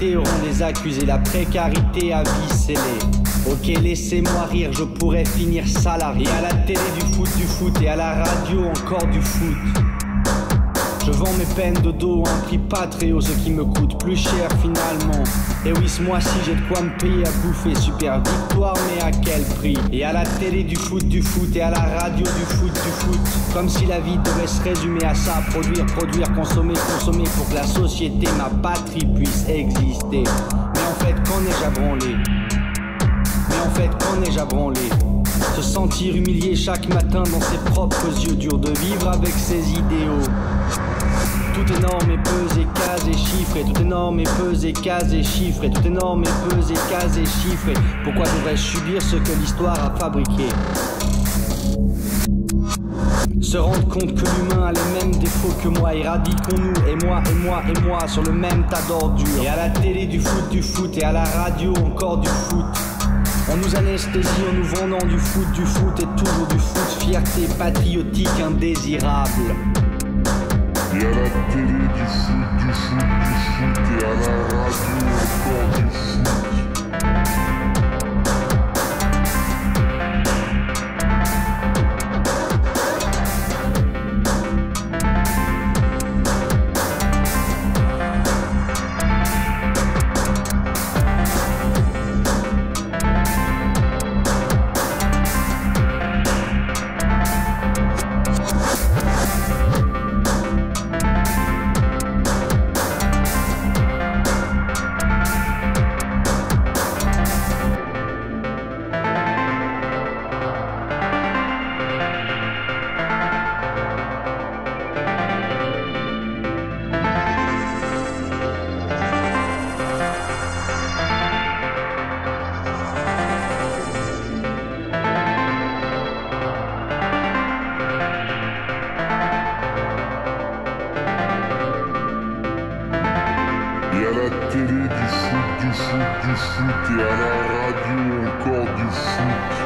vérité, on les accusés, la précarité à vie scellée. Ok, laissez-moi rire, je pourrais finir salarié. À la télé du foot et à la radio encore du foot. Je vends mes peines de dos à un prix pas très haut, ce qui me coûte plus cher finalement. Et oui, ce mois-ci j'ai de quoi me payer à bouffer, super victoire mais à quel prix? Et à la télé du foot et à la radio du foot, comme si la vie devait se résumer à ça, produire, produire, consommer, consommer pour que la société, ma patrie puisse exister. Mais en fait, qu'en ai-je à branler? En fait, qu'en ai-je à branler? Se sentir humilié chaque matin dans ses propres yeux, dur de vivre avec ses idéaux. Tout est norme et pesé, casé, chiffré. Tout est norme et pesé, casé, chiffré. Tout est norme et pesé, casé, chiffré. Pourquoi devrais-je subir ce que l'histoire a fabriqué? Se rendre compte que l'humain a les mêmes défauts que moi, éradiquons-nous, et moi, et moi, et moi, sur le même tas d'ordures. Et à la télé du foot, et à la radio encore du foot. On nous anesthésie en nous vendant du foot et toujours du foot, fierté patriotique indésirable. Et à la télé du foot et à la radio encore du foot. Et à la radio encore du foot.